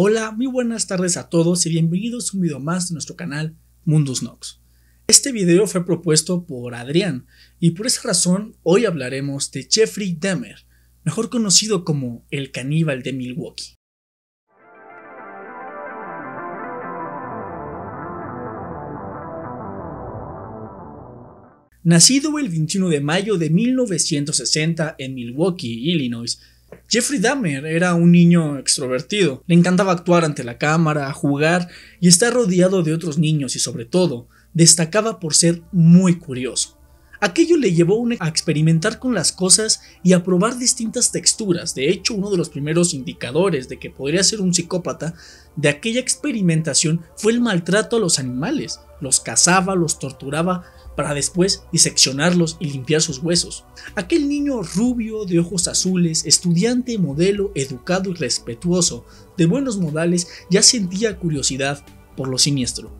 Hola, muy buenas tardes a todos y bienvenidos a un video más de nuestro canal Mundus Nox. Este video fue propuesto por Adrián y por esa razón hoy hablaremos de Jeffrey Dahmer, mejor conocido como el caníbal de Milwaukee. Nacido el 21 de mayo de 1960 en Milwaukee, Illinois, Jeffrey Dahmer era un niño extrovertido. Le encantaba actuar ante la cámara, jugar y estar rodeado de otros niños y, sobre todo, destacaba por ser muy curioso. Aquello le llevó a experimentar con las cosas y a probar distintas texturas. De hecho, uno de los primeros indicadores de que podría ser un psicópata de aquella experimentación fue el maltrato a los animales. Los cazaba, los torturaba para después diseccionarlos y limpiar sus huesos. Aquel niño rubio, de ojos azules, estudiante, modelo, educado y respetuoso, de buenos modales, ya sentía curiosidad por lo siniestro.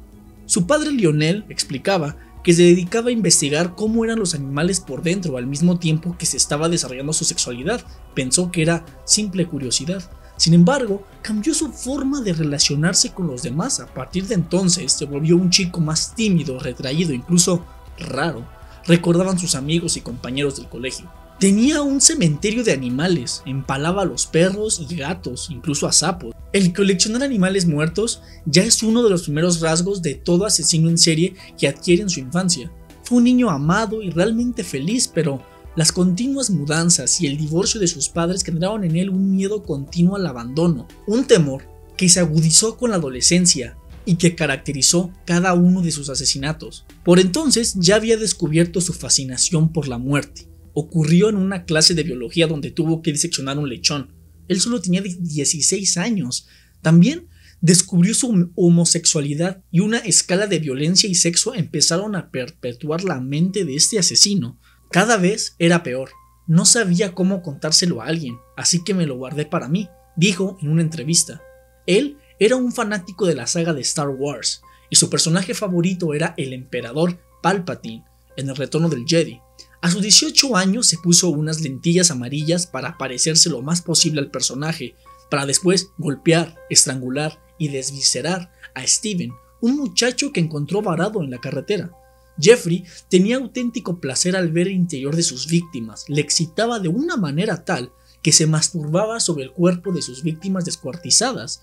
Su padre Lionel explicaba que se dedicaba a investigar cómo eran los animales por dentro al mismo tiempo que se estaba desarrollando su sexualidad. Pensó que era simple curiosidad. Sin embargo, cambió su forma de relacionarse con los demás. A partir de entonces se volvió un chico más tímido, retraído, incluso raro, recordaban sus amigos y compañeros del colegio. Tenía un cementerio de animales, empalaba a los perros y gatos, incluso a sapos. El coleccionar animales muertos ya es uno de los primeros rasgos de todo asesino en serie que adquiere en su infancia. Fue un niño amado y realmente feliz, pero las continuas mudanzas y el divorcio de sus padres generaron en él un miedo continuo al abandono, un temor que se agudizó con la adolescencia y que caracterizó cada uno de sus asesinatos. Por entonces ya había descubierto su fascinación por la muerte. Ocurrió en una clase de biología donde tuvo que diseccionar un lechón. Él solo tenía 16 años. También descubrió su homosexualidad y una escala de violencia y sexo empezaron a perpetuar la mente de este asesino. Cada vez era peor. No sabía cómo contárselo a alguien, así que me lo guardé para mí, dijo en una entrevista. Él era un fanático de la saga de Star Wars y su personaje favorito era el emperador Palpatine en el retorno del Jedi. A sus 18 años se puso unas lentillas amarillas para parecerse lo más posible al personaje, para después golpear, estrangular y desviscerar a Steven, un muchacho que encontró varado en la carretera. Jeffrey tenía auténtico placer al ver el interior de sus víctimas, le excitaba de una manera tal que se masturbaba sobre el cuerpo de sus víctimas descuartizadas.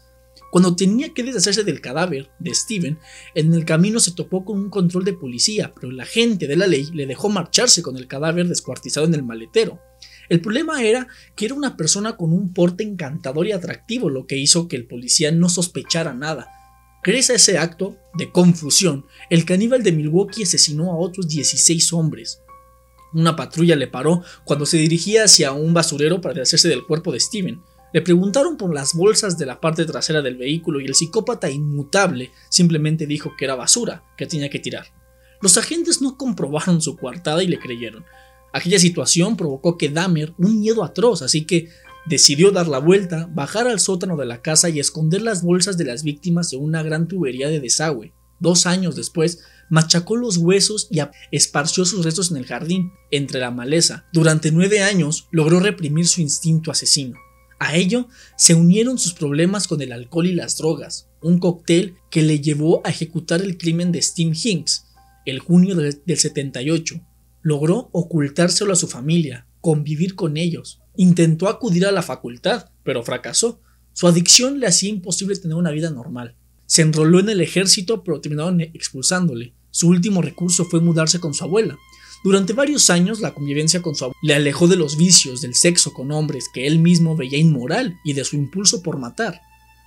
Cuando tenía que deshacerse del cadáver de Steven, en el camino se topó con un control de policía, pero el agente de la ley le dejó marcharse con el cadáver descuartizado en el maletero. El problema era que era una persona con un porte encantador y atractivo, lo que hizo que el policía no sospechara nada. Gracias a ese acto de confusión, el caníbal de Milwaukee asesinó a otros 16 hombres. Una patrulla le paró cuando se dirigía hacia un basurero para deshacerse del cuerpo de Steven. Le preguntaron por las bolsas de la parte trasera del vehículo y el psicópata inmutable simplemente dijo que era basura que tenía que tirar. Los agentes no comprobaron su coartada y le creyeron. Aquella situación provocó que Dahmer un miedo atroz, así que decidió dar la vuelta, bajar al sótano de la casa y esconder las bolsas de las víctimas en una gran tubería de desagüe. 2 años después, machacó los huesos y esparció sus restos en el jardín, entre la maleza. Durante 9 años logró reprimir su instinto asesino. A ello se unieron sus problemas con el alcohol y las drogas, un cóctel que le llevó a ejecutar el crimen de Steve Hinks. El junio del 78, logró ocultárselo a su familia, convivir con ellos. Intentó acudir a la facultad, pero fracasó. Su adicción le hacía imposible tener una vida normal. Se enroló en el ejército, pero terminaron expulsándole. Su último recurso fue mudarse con su abuela. Durante varios años la convivencia con su abuela le alejó de los vicios del sexo con hombres que él mismo veía inmoral y de su impulso por matar.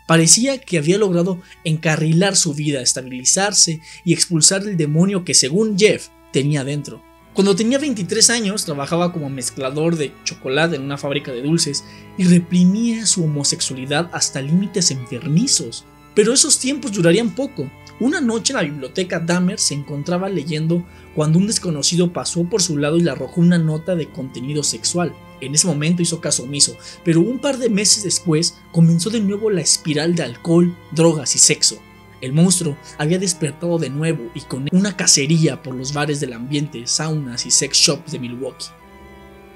Parecía que había logrado encarrilar su vida, estabilizarse y expulsar el demonio que según Jeff tenía dentro. Cuando tenía 23 años trabajaba como mezclador de chocolate en una fábrica de dulces y reprimía su homosexualidad hasta límites enfermizos. Pero esos tiempos durarían poco. Una noche en la biblioteca Dahmer se encontraba leyendo cuando un desconocido pasó por su lado y le arrojó una nota de contenido sexual. En ese momento hizo caso omiso, pero un par de meses después comenzó de nuevo la espiral de alcohol, drogas y sexo. El monstruo había despertado de nuevo y con una cacería por los bares del ambiente, saunas y sex shops de Milwaukee.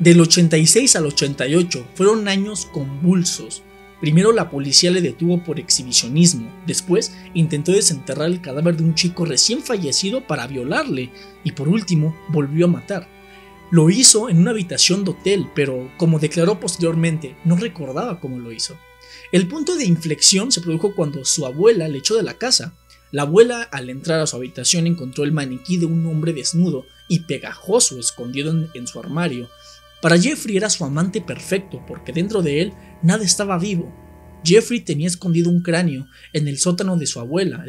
Del 86 al 88 fueron años convulsos. Primero la policía le detuvo por exhibicionismo, después intentó desenterrar el cadáver de un chico recién fallecido para violarle y por último volvió a matar. Lo hizo en una habitación de hotel, pero como declaró posteriormente, no recordaba cómo lo hizo. El punto de inflexión se produjo cuando su abuela le echó de la casa. La abuela, al entrar a su habitación, encontró el maniquí de un hombre desnudo y pegajoso escondido en su armario. Para Jeffrey era su amante perfecto, porque dentro de él nada estaba vivo. Jeffrey tenía escondido un cráneo en el sótano de su abuela.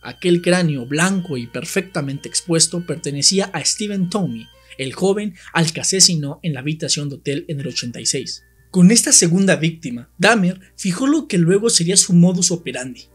Aquel cráneo blanco y perfectamente expuesto pertenecía a Steven Tuomi, el joven al que asesinó en la habitación de hotel en el 86. Con esta segunda víctima, Dahmer fijó lo que luego sería su modus operandi: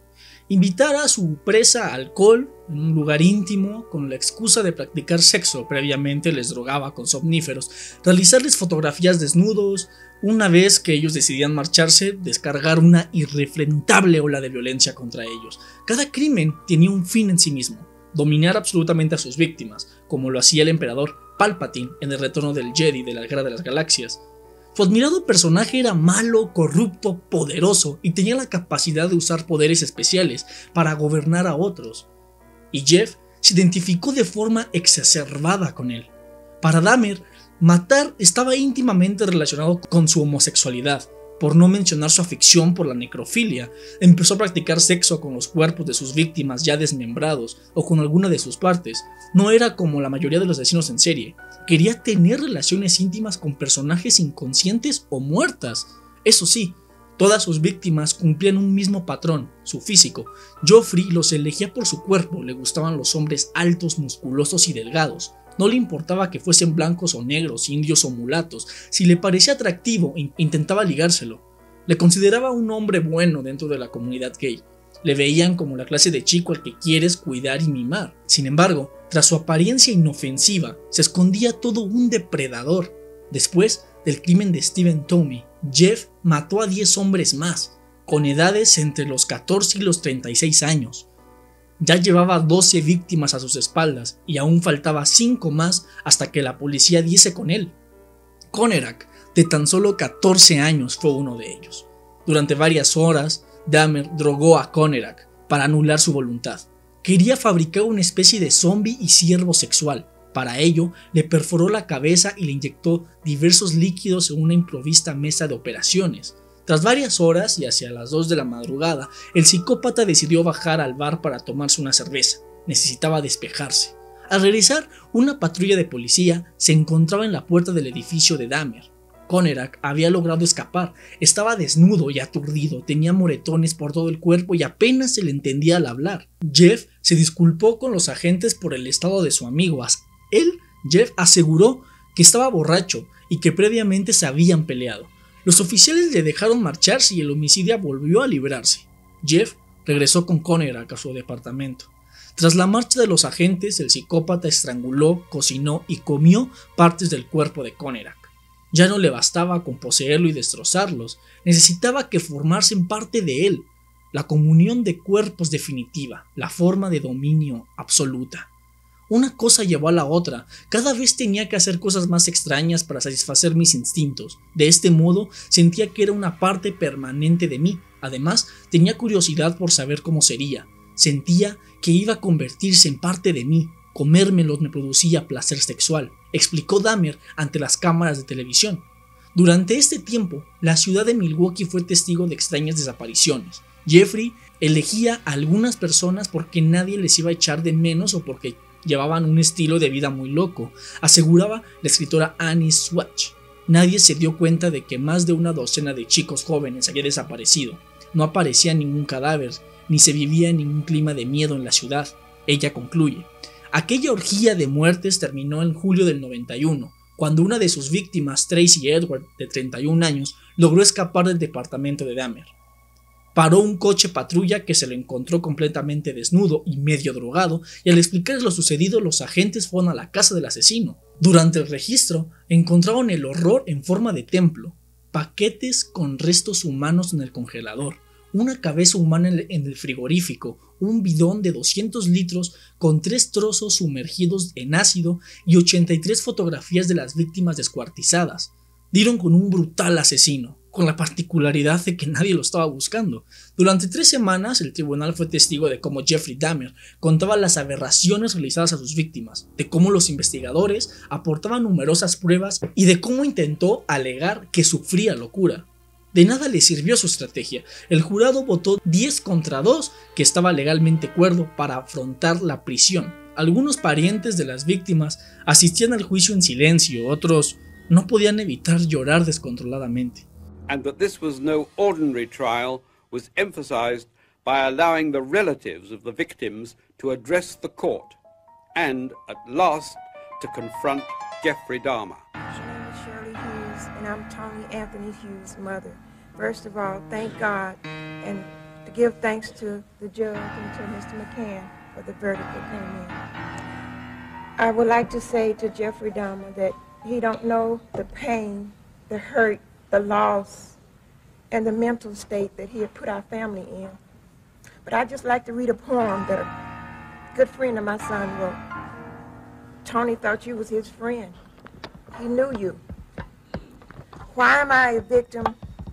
invitar a su presa a alcohol en un lugar íntimo con la excusa de practicar sexo, previamente les drogaba con somníferos, realizarles fotografías desnudos, una vez que ellos decidían marcharse, descargar una irrefrentable ola de violencia contra ellos. Cada crimen tenía un fin en sí mismo: dominar absolutamente a sus víctimas, como lo hacía el emperador Palpatine en el retorno del Jedi de la Guerra de las Galaxias. Su admirado personaje era malo, corrupto, poderoso y tenía la capacidad de usar poderes especiales para gobernar a otros. Y Jeff se identificó de forma exacerbada con él. Para Dahmer, matar estaba íntimamente relacionado con su homosexualidad, por no mencionar su afición por la necrofilia. Empezó a practicar sexo con los cuerpos de sus víctimas ya desmembrados o con alguna de sus partes. No era como la mayoría de los asesinos en serie. Quería tener relaciones íntimas con personajes inconscientes o muertas. Eso sí, todas sus víctimas cumplían un mismo patrón: su físico. Jeffrey los elegía por su cuerpo, le gustaban los hombres altos, musculosos y delgados. No le importaba que fuesen blancos o negros, indios o mulatos. Si le parecía atractivo, intentaba ligárselo. Le consideraba un hombre bueno dentro de la comunidad gay. Le veían como la clase de chico al que quieres cuidar y mimar. Sin embargo, tras su apariencia inofensiva, se escondía todo un depredador. Después del crimen de Steven Tuomi, Jeff mató a 10 hombres más, con edades entre los 14 y los 36 años. Ya llevaba 12 víctimas a sus espaldas y aún faltaba 5 más hasta que la policía diese con él. Konerak, de tan solo 14 años, fue uno de ellos. Durante varias horas, Dahmer drogó a Konerak para anular su voluntad. Quería fabricar una especie de zombie y ciervo sexual. Para ello, le perforó la cabeza y le inyectó diversos líquidos en una improvista mesa de operaciones. Tras varias horas y hacia las 2 de la madrugada, el psicópata decidió bajar al bar para tomarse una cerveza. Necesitaba despejarse. Al regresar, una patrulla de policía se encontraba en la puerta del edificio de Dahmer. Konerak había logrado escapar, estaba desnudo y aturdido, tenía moretones por todo el cuerpo y apenas se le entendía al hablar. Jeff se disculpó con los agentes por el estado de su amigo. Jeff aseguró que estaba borracho y que previamente se habían peleado. Los oficiales le dejaron marcharse y el homicida volvió a librarse. Jeff regresó con Konerak a su departamento. Tras la marcha de los agentes, el psicópata estranguló, cocinó y comió partes del cuerpo de Konerak. Ya no le bastaba con poseerlo y destrozarlos, necesitaba que formasen parte de él. La comunión de cuerpos definitiva, la forma de dominio absoluta. Una cosa llevó a la otra, cada vez tenía que hacer cosas más extrañas para satisfacer mis instintos. De este modo, sentía que era una parte permanente de mí. Además, tenía curiosidad por saber cómo sería. Sentía que iba a convertirse en parte de mí. Comérmelos me producía placer sexual, explicó Dahmer ante las cámaras de televisión. Durante este tiempo, la ciudad de Milwaukee fue testigo de extrañas desapariciones. Jeffrey elegía a algunas personas porque nadie les iba a echar de menos o porque llevaban un estilo de vida muy loco, aseguraba la escritora Annie Swatch. Nadie se dio cuenta de que más de una docena de chicos jóvenes había desaparecido. No aparecía ningún cadáver, ni se vivía ningún clima de miedo en la ciudad. Ella concluye: aquella orgía de muertes terminó en julio del 91, cuando una de sus víctimas, Tracy Edward, de 31 años, logró escapar del departamento de Dahmer. Paró un coche patrulla que se lo encontró completamente desnudo y medio drogado, y al explicar lo sucedido, los agentes fueron a la casa del asesino. Durante el registro, encontraron el horror en forma de templo, paquetes con restos humanos en el congelador, una cabeza humana en el frigorífico, un bidón de 200 litros con 3 trozos sumergidos en ácido y 83 fotografías de las víctimas descuartizadas. Dieron con un brutal asesino. con la particularidad de que nadie lo estaba buscando. Durante 3 semanas, el tribunal fue testigo de cómo Jeffrey Dahmer contaba las aberraciones realizadas a sus víctimas, de cómo los investigadores aportaban numerosas pruebas y de cómo intentó alegar que sufría locura. De nada le sirvió su estrategia. El jurado votó 10 contra 2 que estaba legalmente cuerdo para afrontar la prisión. Algunos parientes de las víctimas asistían al juicio en silencio, otros no podían evitar llorar descontroladamente. And that this was no ordinary trial was emphasized by allowing the relatives of the victims to address the court and, at last, to confront Jeffrey Dahmer. Shirley Hughes, and I'm Tony Anthony Hughes' mother. First of all, thank God and to give thanks to the judge and to Mr. McCann for the verdict that came in. I would like to say to Jeffrey Dahmer that he don't know the pain, the hurt, the loss, and the mental state that he had put our family in. But I'd just like to read a poem that a good friend of my son wrote. Tony thought you was his friend. He knew you. Why am I a victim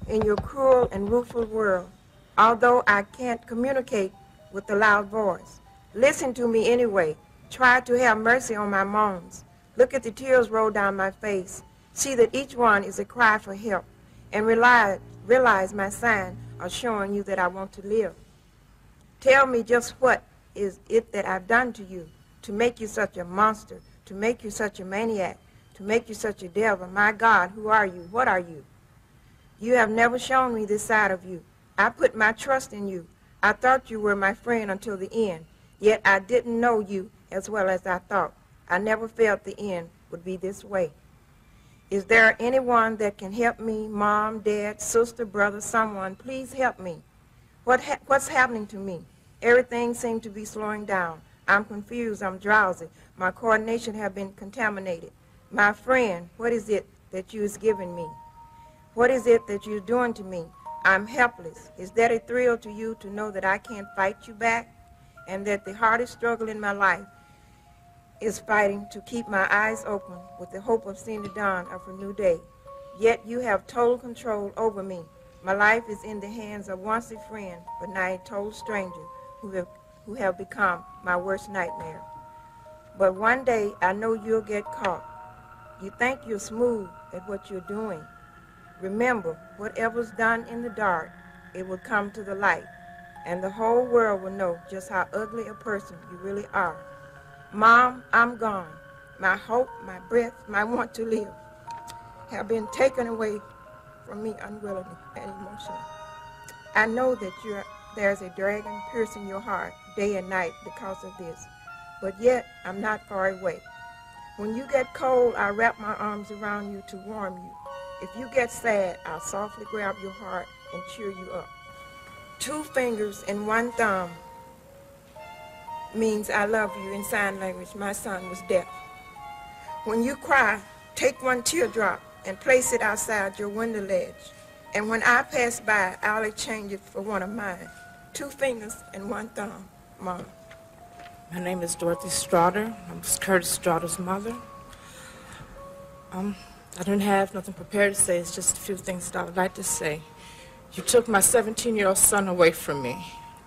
in your cruel and rueful world, although I can't communicate with the loud voice? Listen to me anyway. Try to have mercy on my moans. Look at the tears roll down my face. See that each one is a cry for help, and realize my sign of showing you that I want to live. Tell me just what is it that I've done to you to make you such a monster, to make you such a maniac, to make you such a devil. My God, who are you? What are you? You have never shown me this side of you. I put my trust in you. I thought you were my friend until the end, yet I didn't know you as well as I thought. I never felt the end would be this way. Is there anyone that can help me? Mom, Dad, sister, brother, someone, please help me. What's happening to me? Everything seems to be slowing down. I'm confused, I'm drowsy. My coordination has been contaminated. My friend, what is it that you is giving me? What is it that you're doing to me? I'm helpless. Is that a thrill to you to know that I can't fight you back? And that the hardest struggle in my life is fighting to keep my eyes open with the hope of seeing the dawn of a new day. Yet you have total control over me. My life is in the hands of once a friend, but now a total stranger who have become my worst nightmare. But one day I know you'll get caught. You think you're smooth at what you're doing. Remember, whatever's done in the dark, it will come to the light, and the whole world will know just how ugly a person you really are. Mom, I'm gone. My hope, my breath, my want to live have been taken away from me unwillingly and emotionally. I know that there's a dragon piercing your heart day and night because of this, but yet I'm not far away. When you get cold, I'll wrap my arms around you to warm you. If you get sad, I'll softly grab your heart and cheer you up. 2 fingers and 1 thumb. Means I love you in sign language. My son was deaf. When you cry, take 1 teardrop and place it outside your window ledge. And when I pass by, I'll exchange it for one of mine. 2 fingers and 1 thumb, Mom. My name is Dorothy Strader. I'm Curtis Strader's mother. I don't have nothing prepared to say. It's just a few things that I would like to say. You took my 17-year-old son away from me.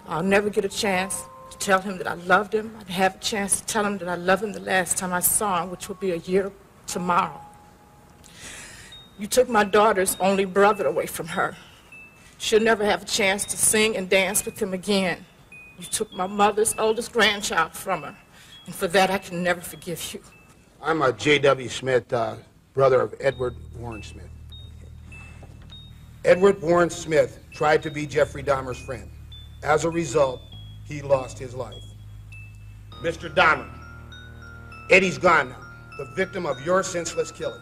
I'll never get a chance to tell him that I loved him. I'd have a chance to tell him that I loved him the last time I saw him, which will be a year tomorrow. You took my daughter's only brother away from her. She'll never have a chance to sing and dance with him again. You took my mother's oldest grandchild from her, and for that I can never forgive you. I'm a J.W. Smith, brother of Edward Warren Smith. Edward Warren Smith tried to be Jeffrey Dahmer's friend. As a result, he lost his life. Mr. Dahmer, Eddie's gone now, the victim of your senseless killing.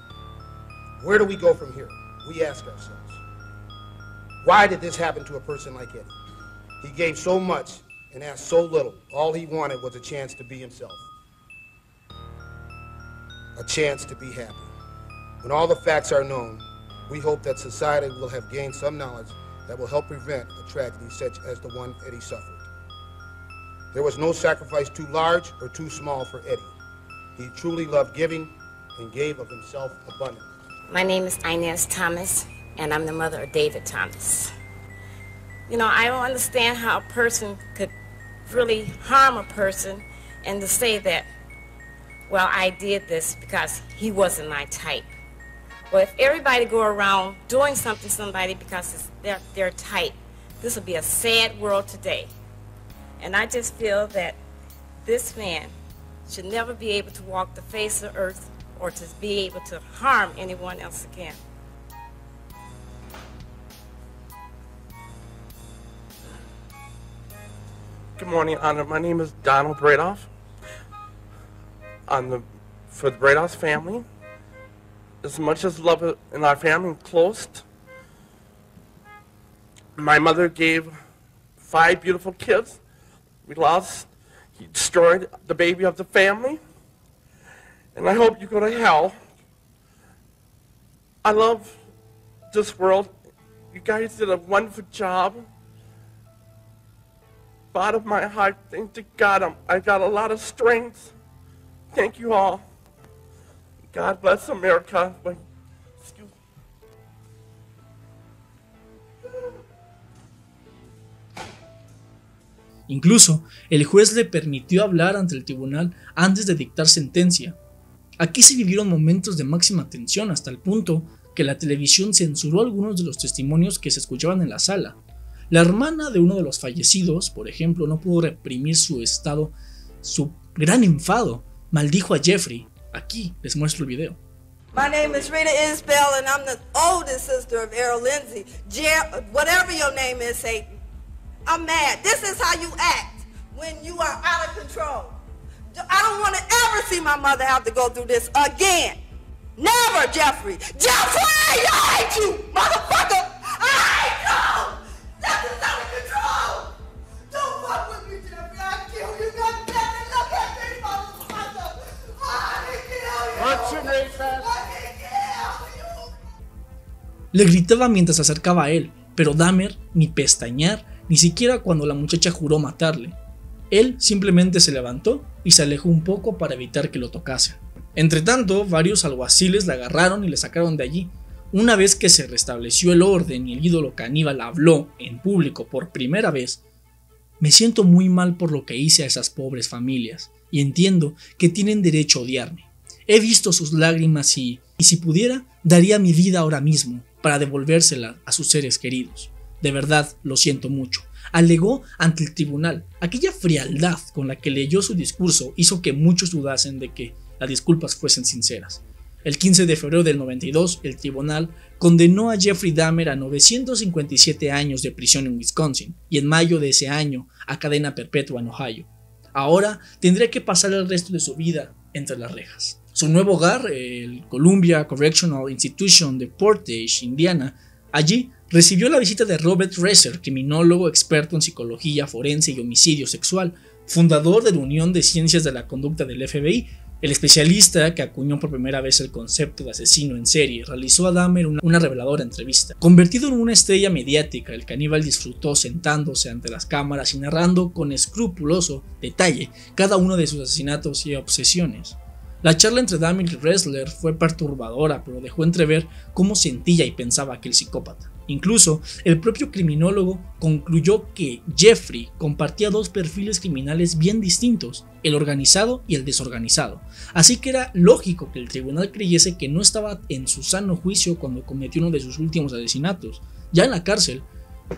Where do we go from here? We ask ourselves. Why did this happen to a person like Eddie? He gave so much and asked so little. All he wanted was a chance to be himself, a chance to be happy. When all the facts are known, we hope that society will have gained some knowledge that will help prevent a tragedy such as the one Eddie suffered. There was no sacrifice too large or too small for Eddie. He truly loved giving and gave of himself abundantly. My name is Inez Thomas, and I'm the mother of David Thomas. You know, I don't understand how a person could really harm a person and to say that, well, I did this because he wasn't my type. Well, if everybody go around doing something to somebody because it's their type, this would be a sad world today. And I just feel that this man should never be able to walk the face of the earth or to be able to harm anyone else again. Good morning, Honor. My name is Donald Bradoff. I'm for the Bradoff family. As much as love in our family closed, my mother gave 5 beautiful kids. We lost. He destroyed the baby of the family. And I hope you go to hell. I love this world. You guys did a wonderful job. Bottom of my heart, thank to God, I got a lot of strength. Thank you all. God bless America. Excuse me. Incluso, el juez le permitió hablar ante el tribunal antes de dictar sentencia. Aquí se vivieron momentos de máxima tensión hasta el punto que la televisión censuró algunos de los testimonios que se escuchaban en la sala. La hermana de uno de los fallecidos, por ejemplo, no pudo reprimir su gran enfado. Maldijo a Jeffrey. Aquí les muestro el video. My name is Rita Isbell and I'm the oldest sister of Errol Lindsay. Whatever your name is, Satan. I'm mad. This is how you act when you are out of control. I don't want to ever see my mother have to go through this again. Never, Jeffrey. Jeffrey, I hate you, motherfucker. I hate you. That is out of control. Don't fuck with me, Jeffrey. I'll kill you. God damn it. Look at me, motherfucker. I kill you. Le gritaba mientras se acercaba a él, pero Dahmer ni pestañear, ni siquiera cuando la muchacha juró matarle. Él simplemente se levantó y se alejó un poco para evitar que lo tocasen. Entretanto, varios alguaciles la agarraron y le sacaron de allí. Una vez que se restableció el orden y el ídolo caníbal habló en público por primera vez, me siento muy mal por lo que hice a esas pobres familias y entiendo que tienen derecho a odiarme. He visto sus lágrimas y si pudiera, daría mi vida ahora mismo para devolvérsela a sus seres queridos. De verdad, lo siento mucho. Alegó ante el tribunal. Aquella frialdad con la que leyó su discurso hizo que muchos dudasen de que las disculpas fuesen sinceras. El 15 de febrero del 92, el tribunal condenó a Jeffrey Dahmer a 957 años de prisión en Wisconsin y en mayo de ese año a cadena perpetua en Ohio. Ahora tendría que pasar el resto de su vida entre las rejas. Su nuevo hogar, el Columbia Correctional Institution de Portage, Indiana, allí recibió la visita de Robert Ressler, criminólogo experto en psicología forense y homicidio sexual, fundador de la Unión de Ciencias de la Conducta del FBI. El especialista que acuñó por primera vez el concepto de asesino en serie realizó a Dahmer una reveladora entrevista. Convertido en una estrella mediática, el caníbal disfrutó sentándose ante las cámaras y narrando con escrupuloso detalle cada uno de sus asesinatos y obsesiones. La charla entre Dahmer y Ressler fue perturbadora, pero dejó entrever cómo sentía y pensaba aquel psicópata. Incluso, el propio criminólogo concluyó que Jeffrey compartía dos perfiles criminales bien distintos, el organizado y el desorganizado, así que era lógico que el tribunal creyese que no estaba en su sano juicio cuando cometió uno de sus últimos asesinatos. Ya en la cárcel,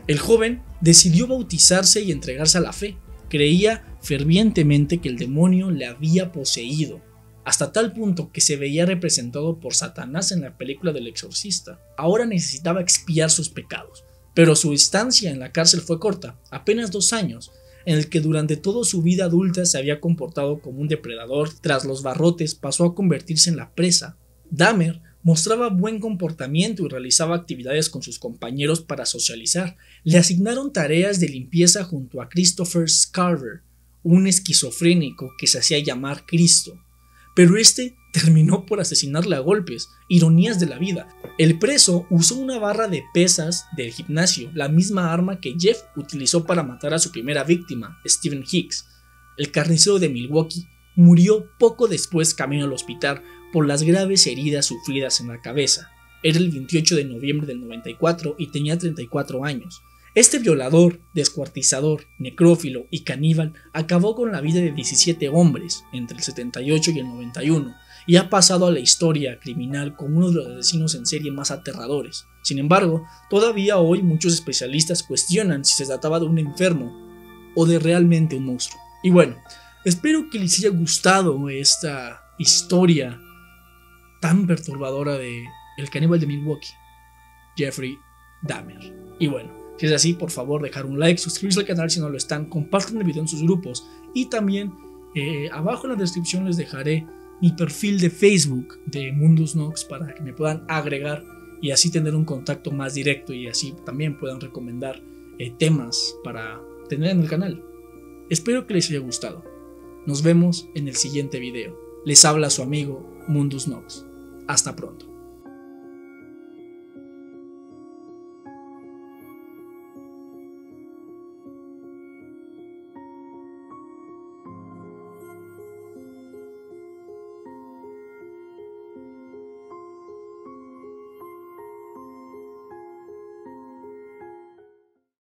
el joven decidió bautizarse y entregarse a la fe. Creía fervientemente que el demonio le había poseído, hasta tal punto que se veía representado por Satanás en la película del Exorcista. Ahora necesitaba expiar sus pecados, pero su estancia en la cárcel fue corta, apenas 2 años, en el que durante toda su vida adulta se había comportado como un depredador. Tras los barrotes pasó a convertirse en la presa. Dahmer mostraba buen comportamiento y realizaba actividades con sus compañeros para socializar. Le asignaron tareas de limpieza junto a Christopher Scarver, un esquizofrénico que se hacía llamar Cristo, pero este terminó por asesinarle a golpes. Ironías de la vida. El preso usó una barra de pesas del gimnasio, la misma arma que Jeff utilizó para matar a su primera víctima, Stephen Hicks. El carnicero de Milwaukee murió poco después camino al hospital por las graves heridas sufridas en la cabeza. Era el 28 de noviembre del 94 y tenía 34 años. Este violador, descuartizador, necrófilo y caníbal acabó con la vida de 17 hombres entre el 78 y el 91 y ha pasado a la historia criminal como uno de los asesinos en serie más aterradores. Sin embargo, todavía hoy muchos especialistas cuestionan si se trataba de un enfermo o de realmente un monstruo. Y bueno, espero que les haya gustado esta historia tan perturbadora de el caníbal de Milwaukee, Jeffrey Dahmer. Y bueno, si es así, por favor, dejar un like, suscribirse al canal si no lo están, compartan el video en sus grupos y también abajo en la descripción les dejaré mi perfil de Facebook de Mundus Nox para que me puedan agregar y así tener un contacto más directo y así también puedan recomendar temas para tener en el canal. Espero que les haya gustado. Nos vemos en el siguiente video. Les habla su amigo Mundus Nox. Hasta pronto.